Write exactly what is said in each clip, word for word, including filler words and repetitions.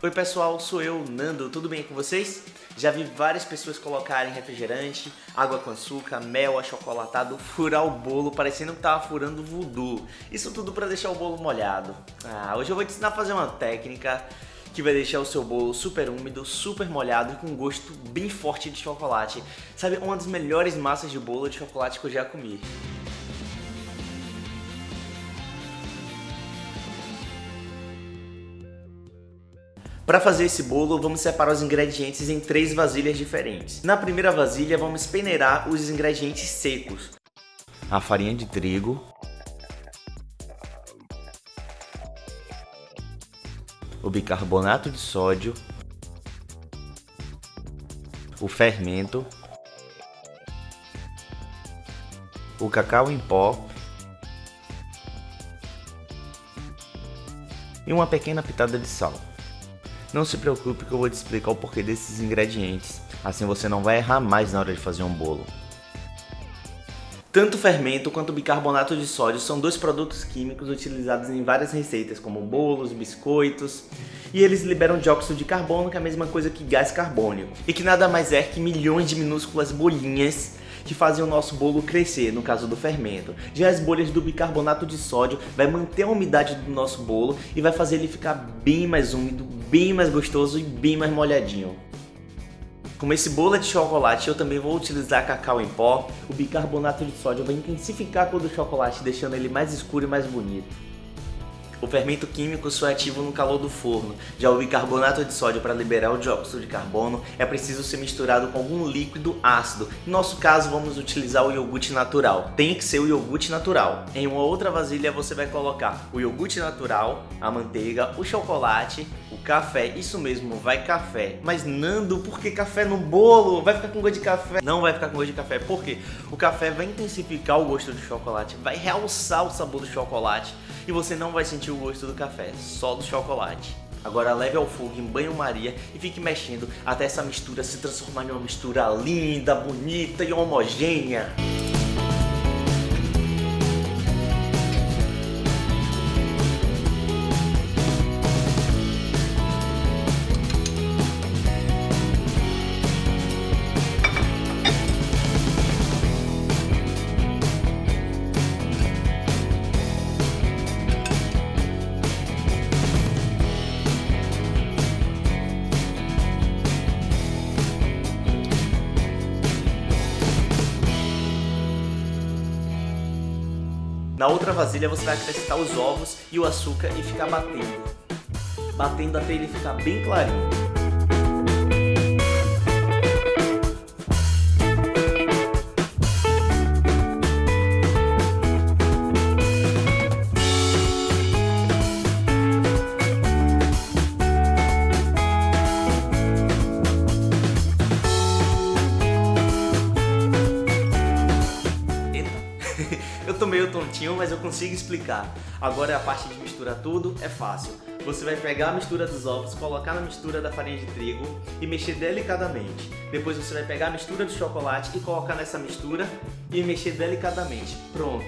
Oi pessoal, sou eu, Nando, tudo bem com vocês? Já vi várias pessoas colocarem refrigerante, água com açúcar, mel, achocolatado, furar o bolo parecendo que tava furando voodoo. Isso tudo para deixar o bolo molhado. Ah, hoje eu vou te ensinar a fazer uma técnica que vai deixar o seu bolo super úmido, super molhado e com um gosto bem forte de chocolate. Sabe, uma das melhores massas de bolo de chocolate que eu já comi. Para fazer esse bolo, vamos separar os ingredientes em três vasilhas diferentes. Na primeira vasilha, vamos peneirar os ingredientes secos. A farinha de trigo, o bicarbonato de sódio, o fermento, o cacau em pó e uma pequena pitada de sal. Não se preocupe que eu vou te explicar o porquê desses ingredientes, assim você não vai errar mais na hora de fazer um bolo. Tanto o fermento quanto o bicarbonato de sódio são dois produtos químicos utilizados em várias receitas, como bolos, biscoitos, e eles liberam dióxido de carbono, que é a mesma coisa que gás carbônico, e que nada mais é que milhões de minúsculas bolinhas que fazem o nosso bolo crescer, no caso do fermento. Já as bolhas do bicarbonato de sódio vai manter a umidade do nosso bolo e vai fazer ele ficar bem mais úmido, bem mais gostoso e bem mais molhadinho. Como esse bolo é de chocolate, eu também vou utilizar cacau em pó. O bicarbonato de sódio vai intensificar a cor do chocolate, deixando ele mais escuro e mais bonito. O fermento químico só é ativo no calor do forno, já o bicarbonato de sódio, para liberar o dióxido de carbono, é preciso ser misturado com algum líquido ácido. No nosso caso, vamos utilizar o iogurte natural. Tem que ser o iogurte natural. Em uma outra vasilha, você vai colocar o iogurte natural, a manteiga, o chocolate, o café. Isso mesmo, vai café. Mas Nando, por que café no bolo? Vai ficar com gosto de café? Não vai ficar com gosto de café, por quê? O café vai intensificar o gosto do chocolate, vai realçar o sabor do chocolate e você não vai sentir o gosto do café, só do chocolate. Agora leve ao fogo em banho-maria e fique mexendo até essa mistura se transformar em uma mistura linda, bonita e homogênea. Na outra vasilha você vai acrescentar os ovos e o açúcar e ficar batendo, batendo até ele ficar bem clarinho. Eu tô meio tontinho, mas eu consigo explicar. Agora a parte de misturar tudo é fácil. Você vai pegar a mistura dos ovos, colocar na mistura da farinha de trigo e mexer delicadamente. Depois você vai pegar a mistura do chocolate e colocar nessa mistura e mexer delicadamente. Pronto!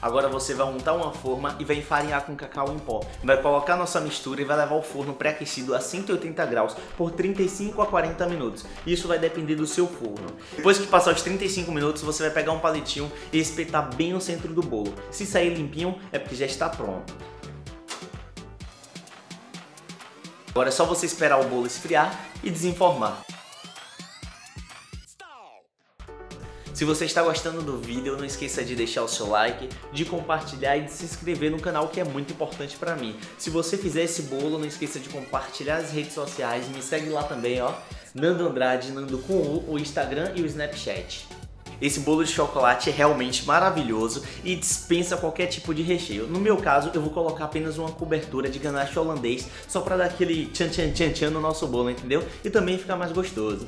Agora você vai untar uma forma e vai enfarinhar com cacau em pó. Vai colocar nossa mistura e vai levar ao forno pré-aquecido a cento e oitenta graus por trinta e cinco a quarenta minutos. Isso vai depender do seu forno. Depois que passar os trinta e cinco minutos, você vai pegar um palitinho e espetar bem no centro do bolo. Se sair limpinho, é porque já está pronto. Agora é só você esperar o bolo esfriar e desenformar. Se você está gostando do vídeo, não esqueça de deixar o seu like, de compartilhar e de se inscrever no canal, que é muito importante para mim. Se você fizer esse bolo, não esqueça de compartilhar as redes sociais, me segue lá também, ó, Nando Andrade, Nando com U, o Instagram e o Snapchat. Esse bolo de chocolate é realmente maravilhoso e dispensa qualquer tipo de recheio. No meu caso, eu vou colocar apenas uma cobertura de ganache holandês, só para dar aquele tchan tchan tchan tchan no nosso bolo, entendeu? E também ficar mais gostoso.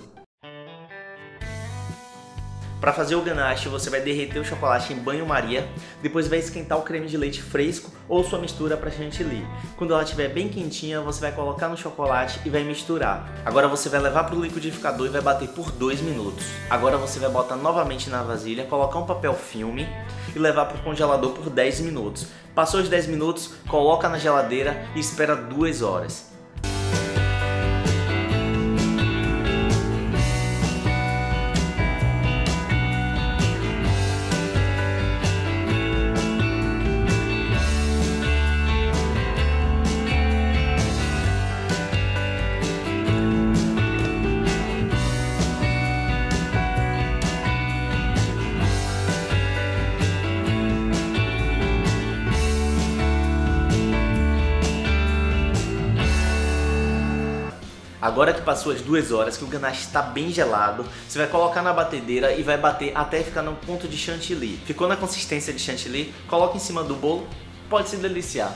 Para fazer o ganache, você vai derreter o chocolate em banho-maria, depois vai esquentar o creme de leite fresco ou sua mistura para chantilly. Quando ela estiver bem quentinha, você vai colocar no chocolate e vai misturar. Agora você vai levar para o liquidificador e vai bater por dois minutos. Agora você vai botar novamente na vasilha, colocar um papel filme e levar para o congelador por dez minutos. Passou os dez minutos, coloca na geladeira e espera duas horas. Agora que passou as duas horas, que o ganache está bem gelado, você vai colocar na batedeira e vai bater até ficar no ponto de chantilly. Ficou na consistência de chantilly? Coloca em cima do bolo, pode se deliciar.